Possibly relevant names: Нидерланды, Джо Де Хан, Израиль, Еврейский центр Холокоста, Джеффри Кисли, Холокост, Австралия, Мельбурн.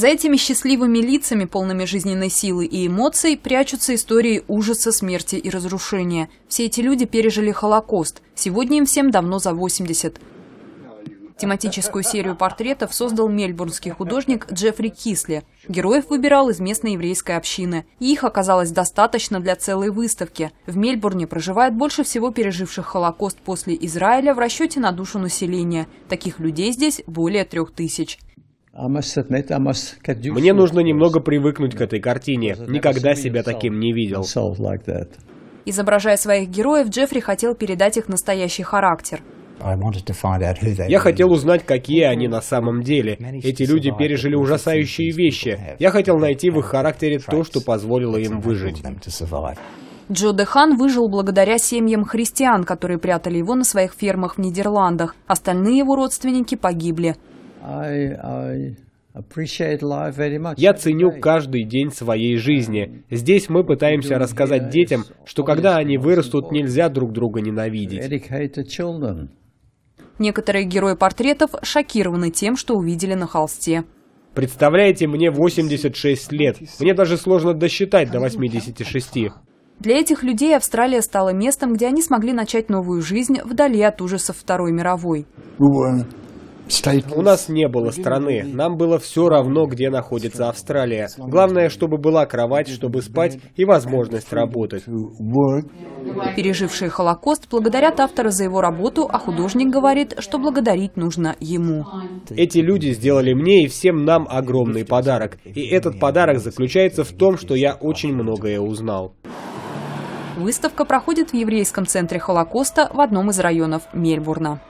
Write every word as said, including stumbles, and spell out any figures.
За этими счастливыми лицами, полными жизненной силы и эмоций, прячутся истории ужаса, смерти и разрушения. Все эти люди пережили Холокост. Сегодня им всем давно за восемьдесят. Тематическую серию портретов создал мельбурнский художник Джеффри Кисли. Героев выбирал из местной еврейской общины. И их оказалось достаточно для целой выставки. В Мельбурне проживает больше всего переживших Холокост после Израиля в расчете на душу населения. Таких людей здесь более трех тысяч. Мне нужно немного привыкнуть к этой картине. Никогда себя таким не видел. Изображая своих героев, Джеффри хотел передать их настоящий характер. Я хотел узнать, какие они на самом деле. Эти люди пережили ужасающие вещи. Я хотел найти в их характере то, что позволило им выжить. Джо Де Хан выжил благодаря семьям христиан, которые прятали его на своих фермах в Нидерландах. Остальные его родственники погибли. Я ценю каждый день своей жизни. Здесь мы пытаемся рассказать детям, что когда они вырастут, нельзя друг друга ненавидеть. Некоторые герои портретов шокированы тем, что увидели на холсте. Представляете, мне восемьдесят шесть лет. Мне даже сложно досчитать до восьмидесяти шести. Для этих людей Австралия стала местом, где они смогли начать новую жизнь вдали от ужасов Второй мировой. У нас не было страны. Нам было все равно, где находится Австралия. Главное, чтобы была кровать, чтобы спать и возможность работать. Пережившие Холокост благодарят автора за его работу, а художник говорит, что благодарить нужно ему. Эти люди сделали мне и всем нам огромный подарок. И этот подарок заключается в том, что я очень многое узнал. Выставка проходит в Еврейском центре Холокоста в одном из районов Мельбурна.